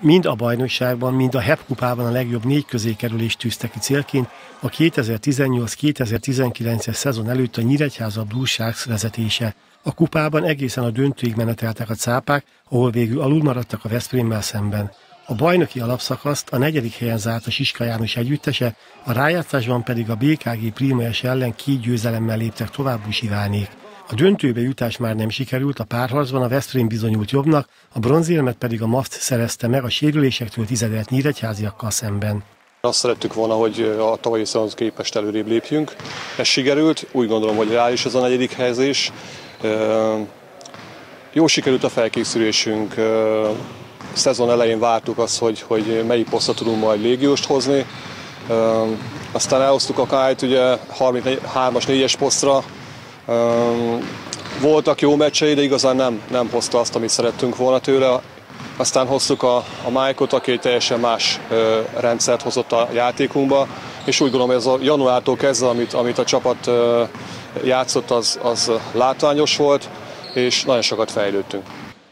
mind a bajnokságban, mind a Hepp-kupában a legjobb 4 közé kerülést tűzte ki célként a 2018-2019-es szezon előtt a Nyíregyháza Blue Sharks vezetése. A kupában egészen a döntőig meneteltek a cápák, ahol végül alul maradtak a Veszprémmel szemben. A bajnoki alapszakaszt a 4. helyen zárt a Siska János együttese, a rájátszásban pedig a BKG Prímaes ellen 2 győzelemmel léptek tovább Búcs Ivánék. A döntőbe jutás már nem sikerült, a párharcban a Veszprém bizonyult jobbnak, a bronzérmet pedig a Mast szerezte meg a sérülésektől tizedelt nyíregyháziakkal szemben. Azt szerettük volna, hogy a tavalyi szezonhoz képest előrébb lépjünk. Ez sikerült, úgy gondolom, hogy reális ez a 4. helyezés. Jó sikerült a felkészülésünk. Szezon elején vártuk azt, hogy melyik posztra tudunk majd légióst hozni. Aztán elhoztuk a kályt, ugye 33-as, 4-es posztra. Voltak jó meccsei, de igazán nem hozta azt, amit szerettünk volna tőle. Aztán hoztuk a Mike-ot, aki egy teljesen más rendszert hozott a játékunkba, és úgy gondolom, ez a januártól kezdve, amit a csapat játszott, az látványos volt, és nagyon sokat fejlődtünk.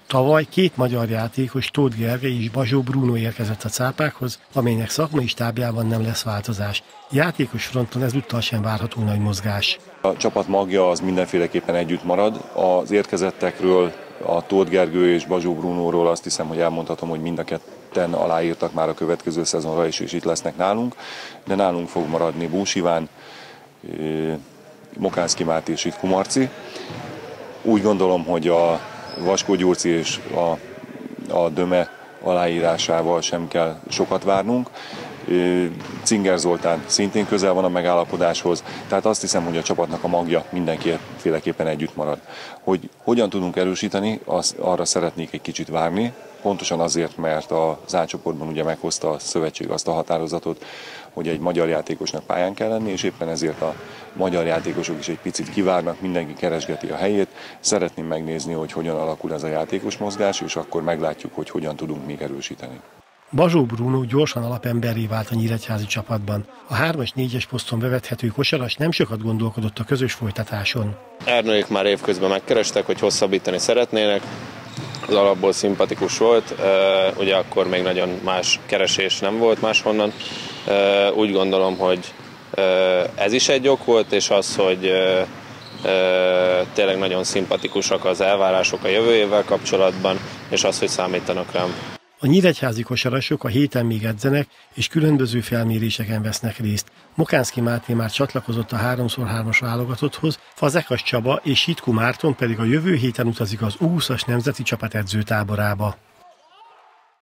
Tavaly 2 magyar játékos, Tóth Gergő és Bazsó Bruno érkezett a cápákhoz, amelynek szakmai stábjában nem lesz változás. Játékos fronton ezúttal sem várható nagy mozgás. A csapat magja az mindenféleképpen együtt marad. Az érkezettekről, a Tóth Gergő és Bazsó Brunóról azt hiszem, hogy elmondhatom, hogy mind a ketten aláírtak már a következő szezonra is, és itt lesznek nálunk. De nálunk fog maradni Búcs Iván, Mokánszki Máté és itt Kumarci. Úgy gondolom, hogy a Vaskó Gyurci és a Döme aláírásával sem kell sokat várnunk. Cinger Zoltán szintén közel van a megállapodáshoz, tehát azt hiszem, hogy a csapatnak a magja mindenféleképpen együtt marad. Hogy hogyan tudunk erősíteni, arra szeretnék egy kicsit várni, pontosan azért, mert az A csoportban ugye meghozta a szövetség azt a határozatot, hogy egy magyar játékosnak pályán kell lenni, és éppen ezért a magyar játékosok is egy picit kivárnak, mindenki keresgeti a helyét. Szeretném megnézni, hogy hogyan alakul ez a játékos mozgás, és akkor meglátjuk, hogy hogyan tudunk még erősíteni. Bazsó Bruno gyorsan alapemberré vált a nyíregyházi csapatban. A 3-as, 4-es poszton bevethető kosaras nem sokat gondolkodott a közös folytatáson. Ernőjék már évközben megkerestek, hogy hosszabbítani szeretnének. Az alapból szimpatikus volt, ugye akkor még nagyon más keresés nem volt máshonnan. Úgy gondolom, hogy ez is egy ok volt, és az, hogy tényleg nagyon szimpatikusak az elvárások a jövő évvel kapcsolatban, és az, hogy számítanak rám. A nyíregyházi kosarasok a héten még edzenek, és különböző felméréseken vesznek részt. Mokánszki Máté már csatlakozott a 3x3-as válogatotthoz, Fazekas Csaba és Sitku Márton pedig a jövő héten utazik az U20-as nemzeti csapatedzőtáborába.